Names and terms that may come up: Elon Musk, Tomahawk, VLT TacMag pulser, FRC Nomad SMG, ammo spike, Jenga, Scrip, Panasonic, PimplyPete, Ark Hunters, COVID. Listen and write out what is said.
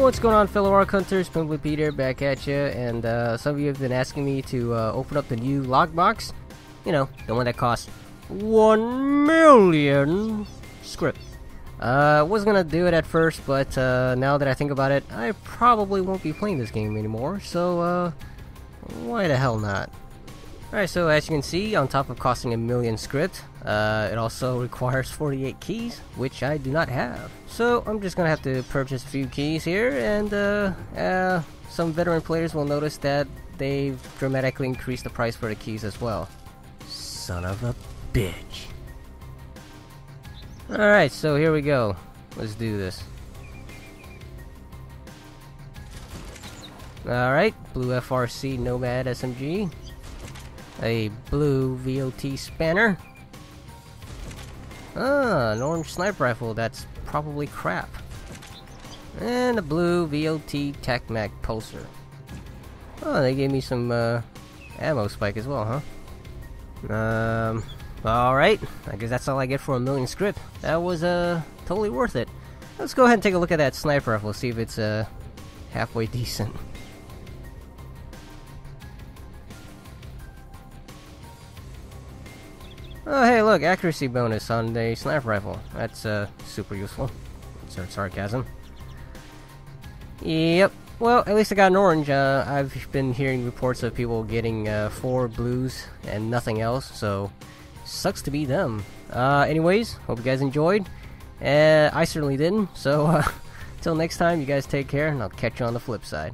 What's going on, fellow Ark Hunters? PimplyPete here, back at you. And some of you have been asking me to open up the new logbox. You know, the one that costs 1,000,000 Scrip. I was gonna do it at first, but now that I think about it, I probably won't be playing this game anymore. So why the hell not? Alright, so as you can see, on top of costing 1,000,000 Scrip, it also requires 48 keys, which I do not have. So I'm just gonna have to purchase a few keys here, and some veteran players will notice that they've dramatically increased the price for the keys as well. Son of a bitch. Alright, so here we go. Let's do this. Alright, blue FRC Nomad SMG. A blue VLT spanner. Ah, an orange sniper rifle, that's probably crap. And a blue VLT TacMag pulser. Oh, they gave me some ammo spike as well, huh? Alright, I guess that's all I get for 1,000,000 Scrip. That was totally worth it. Let's go ahead and take a look at that sniper rifle, see if it's halfway decent. Oh hey, look, accuracy bonus on the sniper rifle. That's super useful. Insert sarcasm. Yep. Well, at least I got an orange. I've been hearing reports of people getting 4 blues and nothing else, so sucks to be them. Anyways, hope you guys enjoyed. I certainly didn't. So till next time, you guys take care, and I'll catch you on the flip side.